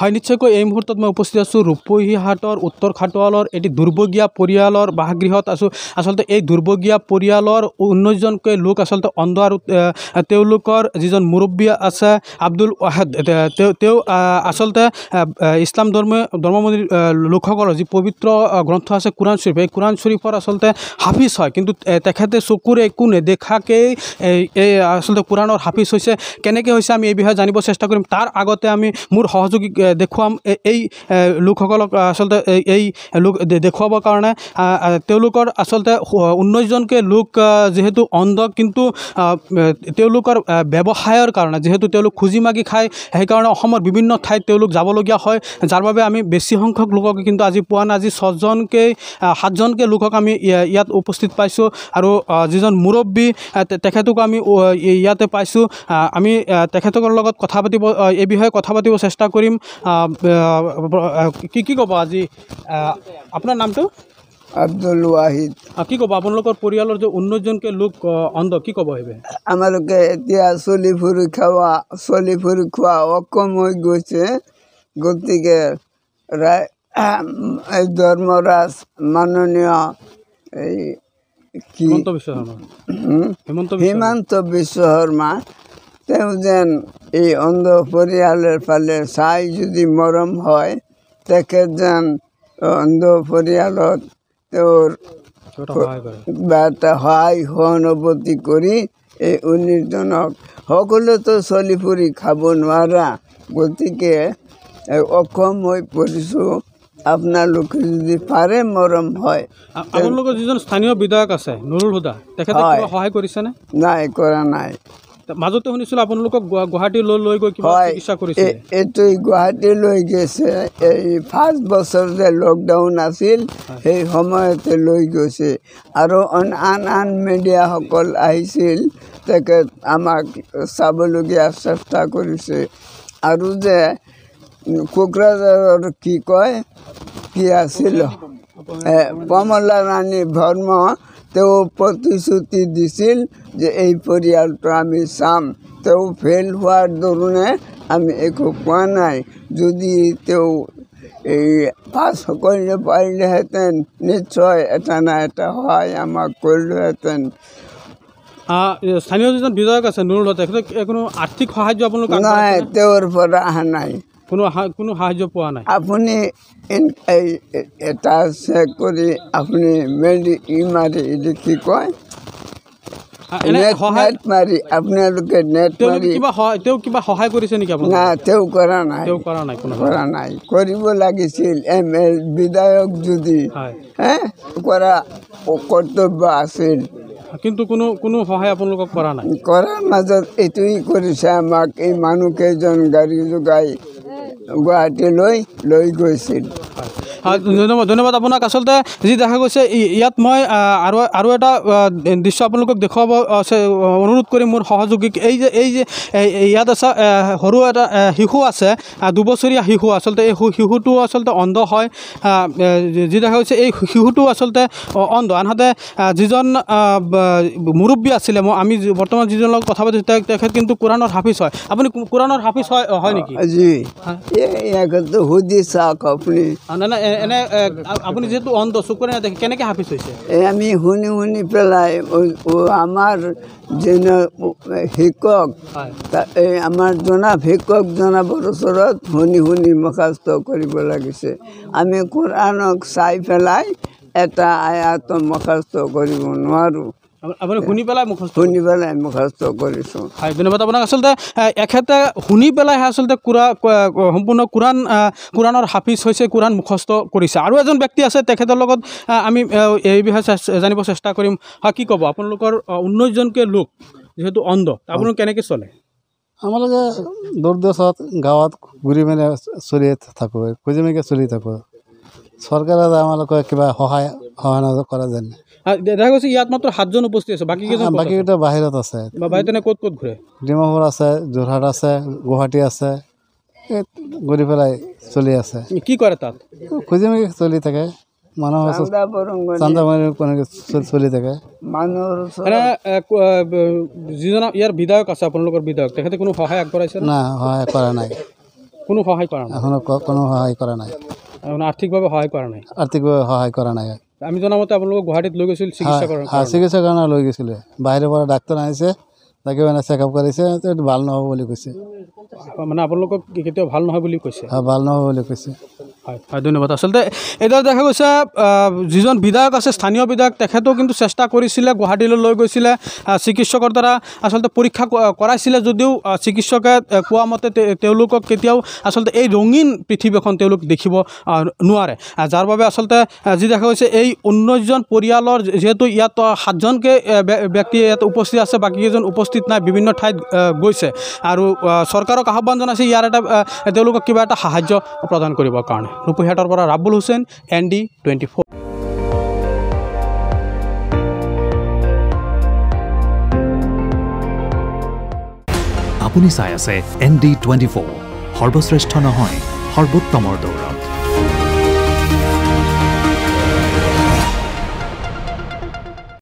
হয় নিশ্চয়কৈ এই মুহূৰ্তত মই উপস্থিত আছো ৰূপহীহাটৰ উত্তৰ খাটোৱালৰ এটি দুৰ্ভগীয়া পৰিয়ালৰ বাসগৃহত আছো। আসলতে এই দুৰ্ভগীয়া পৰিয়ালৰ 19জনকৈ লোক আসলতে অন্ধ আৰু তেওঁলোকৰ যিজন মুৰব্বী আছে আব্দুল ওয়াহাদ তেওঁ আসলতে ইছলাম ধৰ্মমন্দিৰ লোকসকলৰ যি পবিত্ৰ গ্ৰন্থ আছে কুৰাণ শৰীফ, এই কুৰাণ শৰীফৰ আসলতে হাফিজ হয়, কিন্তু তেখেতে চকুৰে একো নেদেখাকেই এই আসলতে কুৰাণৰ হাফিজ হৈছে। কেনেকৈ হৈছে আমি এই বিষয়ে জানিব চেষ্টা কৰিম। তাৰ আগতে আমি মোৰ সহযোগী দেখুৱাম এই লোকসকলক আসলতে এই লোক দেখুৱাবৰ কাৰণে তেওঁলোকৰ আসলতে 19জনকৈ লোক যিহেতু অন্ধ, কিন্তু তেওঁলোকৰ ব্যৱসায়ৰ কাৰণে যিহেতু তেওঁলোক খুজি মাগি খায়, সেইকাৰণে অসমৰ বিভিন্ন ঠাইত তেওঁলোক যাবলগীয়া হয়, যাৰ বাবে আমি বেছি সংখ্যক লোকক কিন্তু আজি পোৱা নাই। আজি 7জনকৈ লোকক আমি ইয়াত উপস্থিত পাইছোঁ আৰু যিজন মুৰব্বী তেখেতকো আমি ইয়াতে পাইছোঁ। আমি তেখেতৰ লগত কথা পাতিব এই বিষয়ে কথা পাতিব চেষ্টা কৰিম। কি ক'ব আজি আপোনাৰ নামটো? আব্দুল ওয়াহিদ। কি ক'ব আপোনালোকৰ পৰিয়ালৰ যে 19জনকৈ লোক অন্ধ, কি ক'ব আহিব? আমালোকে এতিয়া চলি ফুৰি খোৱা অকম হৈ গৈছে, গতিকে এই ধৰ্মৰাজ মাননীয় এই হিমন্ত বিশ্ব শৰ্মা তেওঁ যেন এই অন্ধ পৰিয়ালৰ ফালে চাই যদি মৰম হয়, তেখেত যেন অন্ধ পৰিয়ালত তেওঁৰ বা এটা সহায় সহানুভূতি কৰি এই 19জনক, সকলোতো চলি ফুৰি খাব নোৱাৰা, গতিকে অক্ষম হৈ পৰিছোঁ। আপোনালোকে যদি পাৰে মৰম হয়। আপোনালোকৰ যিজন স্থানীয় বিধায়ক আছে নুৰুল হুদা, তেখেতে সহায় কৰিছেনে? নাই, কৰা নাই। মাজতে শুনিছিলোঁ আপোনালোকক গুৱাহাটী লৈ গৈ কিবা চিকিৎসা কৰিছে। এইটোৱে গুৱাহাটী লৈ গৈছে, এই 5 বছৰ যে লকডাউন আছিল সেই সময়তে লৈ গৈছে, আৰু আন আন মিডিয়াসকল আহিছিল, তেখেত আমাক চাবলগীয়া চেষ্টা কৰিছে। আৰু যে কোকৰাঝাৰৰ কি কয় কি আছিল কমলা ৰাণী ধৰ্ম, তেওঁ প্ৰতিশ্ৰুতি দিছিল যে এই পৰিয়ালটো আমি চাম, তেওঁ ফেল হোৱাৰ দৰণে আমি একো পোৱা নাই। যদি তেওঁ এই পাছ কৰিব পাৰিলেহেঁতেন, নিশ্চয় এটা না এটা সহায় আমাক কৰিলেহেঁতেন। স্থানীয় যিজন বিধায়ক আছে নুৰুল, তেখেতক কোনো আৰ্থিক সাহায্য আপোনালোকে নাই, তেওঁৰ পৰা অহা নাই, কোনো সাহায্য পোৱা নাই। আপুনি এটা চেক কৰি আপুনি মেডি মাৰি এইটো কি কয় মাৰি আপোনালোকে নেট মাৰি তেওঁ কিবা সহায় কৰিছে নেকি? না, তেওঁ কৰা নাই, কৰিব লাগিছিল। বিধায়ক যদি কৰা কৰ্তব্য আছিল, কিন্তু কোনো সহায় আপোনালোকক কৰা নাই। কৰাৰ মাজত এইটোৱেই কৰিছে আমাক এই মানুহকেইজন গাড়ী যোগাই গুৱাহাটীলৈ লৈ গৈছিল। ধন্যবাদ আপোনাক। আচলতে যি দেখা গৈছে ইয়াত মই আৰু এটা দৃশ্য আপোনালোকক দেখুৱাব অনুৰোধ কৰিম মোৰ সহযোগীক। এই যে ইয়াত আছে সৰু এটা শিশু আছে, 2 বছৰীয়া শিশু। আচলতে এই শিশুটো আচলতে অন্ধ হয়। যি দেখা গৈছে এই শিশুটো আচলতে অন্ধ। আনহাতে যিজন মুৰব্বী আছিলে, মই আমি বৰ্তমান যিজনৰ লগত কথা পাতিছোঁ তেখেত কিন্তু কোৰাণৰ হাফিজ হয়। আপুনি কোৰাণৰ হাফিজ হয় নেকি? জি, সুধি চাওক আপুনি। নাই, এনে আপুনি যিহেতু অন্ধ, চকুৰে নেদেখে, কেনেকৈ হাফিজ হৈছে? আমি শুনি পেলাই আমাৰ যেনে শিক্ষক, আমাৰ জনা শিক্ষক জনাবৰ ওচৰত শুনি মুখাস্ত কৰিব লাগিছে। আমি কোৰাণক চাই পেলাই এটা আয়াত মুখাস্ত কৰিব নোৱাৰোঁ, আপুনি শুনি পেলাই মুখাস্ত কৰিছোঁ। হয়, ধন্যবাদ আপোনাক। আচলতে এখেতে শুনি পেলাইহে আচলতে সম্পূৰ্ণ কোৰাণৰ হাফিজ হৈছে, কোৰাণ মুখস্থ কৰিছে। আৰু এজন ব্যক্তি আছে, তেখেতৰ লগত আমি এই বিষয়ে জানিব চেষ্টা কৰিম। হয়, কি ক'ব আপোনালোকৰ 19জনকৈ লোক যিহেতু অন্ধ, আপোনালোক কেনেকৈ চলে? আমালোকে দূৰদেশত গাঁৱত ঘূৰি মানে চলি থাকোঁ, খুজি মেলি চলি থাকোঁ। চৰকাৰে আমালোকৰ কিবা সহায় সহায় কৰা যেনে দেখা গৈছে। ইয়াত মাত্ৰ 7জন উপস্থিত আছে, বাকীকেইটা বাহিৰত আছে। বাহিৰত ক'ত ঘূৰে? ডিমাপুৰ আছে, যোৰহাট আছে, গুৱাহাটী আছে, ঘূৰি পেলাই চলি আছে। কি কৰে তাত? খুজি মেলি চলি থাকে, মানুহৰ চলি থাকে। যিজন ইয়াৰ বিধায়ক আছে আপোনালোকৰ বিধায়ক, তেখেতে কোনো সহায় আগবঢ়াইছে? না, সহায় কৰা নাই। কোনো সহায় কৰা নাই, এখনো কোনো সহায় কৰা নাই, আৰ্থিকভাৱে সহায় কৰা নাই, আৰ্থিকভাৱে সহায় কৰা নাই। আমি জনামতে আপোনালোক গুৱাহাটীত লৈ গৈছিল চিকিৎসাৰ কাৰণে, চিকিৎসাৰ কাৰণে লৈ গৈছিলে, বাহিৰৰ পৰা ডাক্তৰ আহিছে, তাকে মানে চেকআপ কৰিছে, ভাল নহ'ব বুলি কৈছে, মানে আপোনালোকক কেতিয়াও ভাল নহয় বুলি কৈছে, ভাল নহ'ব বুলি কৈছে। হয় হয়, ধন্যবাদ। আচলতে এইদৰে দেখা গৈছে যিজন বিধায়ক আছে, স্থানীয় বিধায়ক, তেখেতেও কিন্তু চেষ্টা কৰিছিলে, গুৱাহাটীলৈ লৈ গৈছিলে, চিকিৎসকৰ দ্বাৰা আচলতে পৰীক্ষা কৰাইছিলে, যদিও চিকিৎসকে কোৱা মতে তেওঁলোকক কেতিয়াও আচলতে এই ৰঙীন পৃথিৱীখন তেওঁলোক দেখিব নোৱাৰে, যাৰ বাবে আচলতে যি দেখা গৈছে এই ১৯জন পৰিয়ালৰ, যিহেতু ইয়াত ৭জনকৈ ব্যক্তি ইয়াত উপস্থিত আছে, বাকীকেইজন উপস্থিত নাই, বিভিন্ন ঠাইত গৈছে, আৰু চৰকাৰক আহ্বান জনাইছে ইয়াৰ এটা তেওঁলোকক কিবা এটা সাহায্য প্ৰদান কৰিবৰ কাৰণে। ৰূপহীহাটৰ পৰা ৰাবুল হুছেইন, ND 24। আপুনি চাই আছে ND 24, সৰ্বশ্ৰেষ্ঠ নহয় সৰ্বোত্তমৰ দৌৰা।